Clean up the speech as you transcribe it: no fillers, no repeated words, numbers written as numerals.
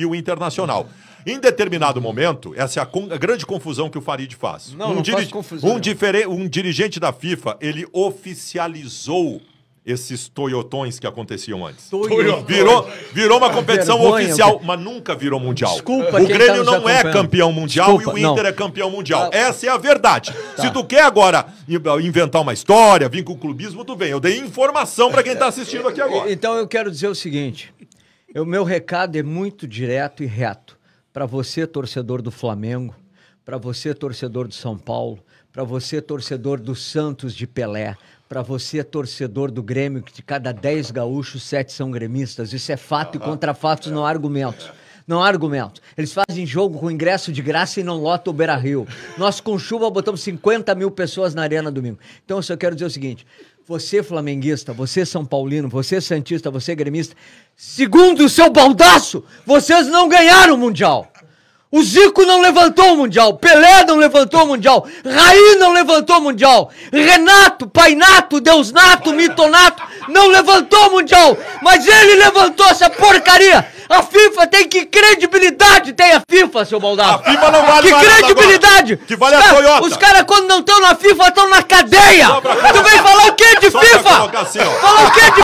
e o Internacional. Em determinado momento, essa é a grande confusão que o Farid faz. Não, não faz confusão. Um dirigente da FIFA, ele oficializou esses toyotões que aconteciam antes. Virou uma competição oficial, mas nunca virou mundial. Desculpa, o Grêmio não é campeão mundial e o Inter é campeão mundial. Essa é a verdade. Se tu quer agora inventar uma história, vir com o clubismo, tu vem. Eu dei informação para quem está assistindo aqui agora. Então eu quero dizer o seguinte, o meu recado é muito direto e reto. Para você, torcedor do Flamengo, para você, torcedor do São Paulo, para você, torcedor do Santos de Pelé, para você, torcedor do Grêmio, que de cada 10 gaúchos, 7 são gremistas. Isso é fato e contra fatos, não há argumentos. Não há argumentos. Eles fazem jogo com ingresso de graça e não lotam o Beira Rio. Nós, com chuva, botamos 50 mil pessoas na Arena domingo. Então, eu só quero dizer o seguinte. Você, flamenguista, você, São Paulino, você, santista, você, gremista, segundo o seu Baldasso, vocês não ganharam o Mundial. O Zico não levantou o Mundial, Pelé não levantou o Mundial, Raí não levantou o Mundial, Renato, Pai Nato, Deus Nato, Mitonato, não levantou o Mundial, mas ele levantou essa porcaria. A FIFA tem que credibilidade, tem a FIFA, seu Baldasso. A FIFA não vale nada. Que credibilidade. Agora, que vale a Toyota. Os caras, quando não estão na FIFA, estão na cadeia. Tu vem falar o que de FIFA? Falar o que de